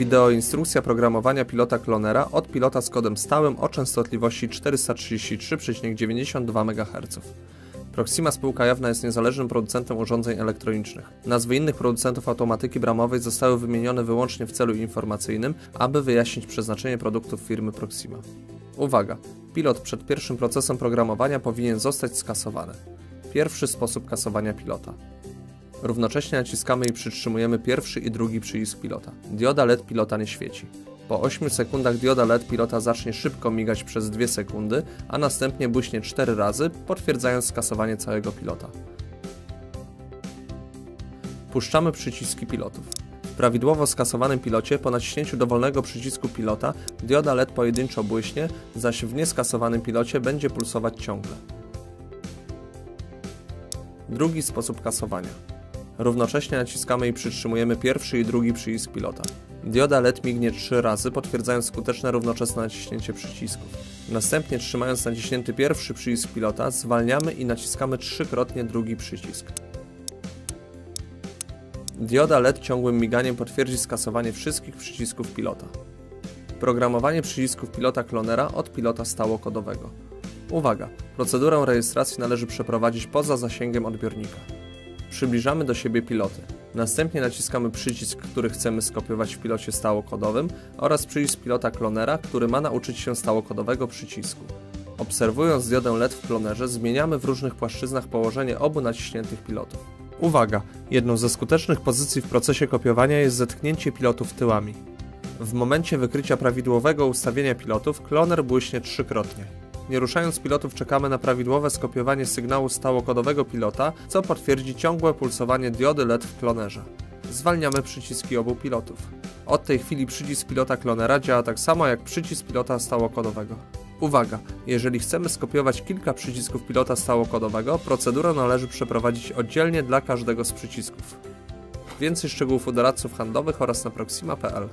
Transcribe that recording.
Wideoinstrukcja programowania pilota klonera od pilota z kodem stałym o częstotliwości 433,92 MHz. Proxima spółka jawna jest niezależnym producentem urządzeń elektronicznych. Nazwy innych producentów automatyki bramowej zostały wymienione wyłącznie w celu informacyjnym, aby wyjaśnić przeznaczenie produktów firmy Proxima. Uwaga! Pilot przed pierwszym procesem programowania powinien zostać skasowany. Pierwszy sposób kasowania pilota. Równocześnie naciskamy i przytrzymujemy pierwszy i drugi przycisk pilota. Dioda LED pilota nie świeci. Po 8 sekundach dioda LED pilota zacznie szybko migać przez 2 sekundy, a następnie błyśnie 4 razy, potwierdzając skasowanie całego pilota. Puszczamy przyciski pilotów. W prawidłowo skasowanym pilocie po naciśnięciu dowolnego przycisku pilota dioda LED pojedynczo błyśnie, zaś w nieskasowanym pilocie będzie pulsować ciągle. Drugi sposób kasowania. Równocześnie naciskamy i przytrzymujemy pierwszy i drugi przycisk pilota. Dioda LED mignie 3 razy, potwierdzając skuteczne równoczesne naciśnięcie przycisków. Następnie, trzymając naciśnięty pierwszy przycisk pilota, zwalniamy i naciskamy trzykrotnie drugi przycisk. Dioda LED ciągłym miganiem potwierdzi skasowanie wszystkich przycisków pilota. Programowanie przycisków pilota klonera od pilota stałokodowego. Uwaga! Procedurę rejestracji należy przeprowadzić poza zasięgiem odbiornika. Przybliżamy do siebie piloty. Następnie naciskamy przycisk, który chcemy skopiować w pilocie stałokodowym oraz przycisk pilota klonera, który ma nauczyć się stałokodowego przycisku. Obserwując diodę LED w klonerze, zmieniamy w różnych płaszczyznach położenie obu naciśniętych pilotów. Uwaga! Jedną ze skutecznych pozycji w procesie kopiowania jest zetknięcie pilotów tyłami. W momencie wykrycia prawidłowego ustawienia pilotów kloner błyśnie trzykrotnie. Nie ruszając pilotów czekamy na prawidłowe skopiowanie sygnału stałokodowego pilota, co potwierdzi ciągłe pulsowanie diody LED w klonerze. Zwalniamy przyciski obu pilotów. Od tej chwili przycisk pilota klonera działa tak samo jak przycisk pilota stałokodowego. Uwaga! Jeżeli chcemy skopiować kilka przycisków pilota stałokodowego, procedurę należy przeprowadzić oddzielnie dla każdego z przycisków. Więcej szczegółów u doradców handlowych oraz na proxima.pl.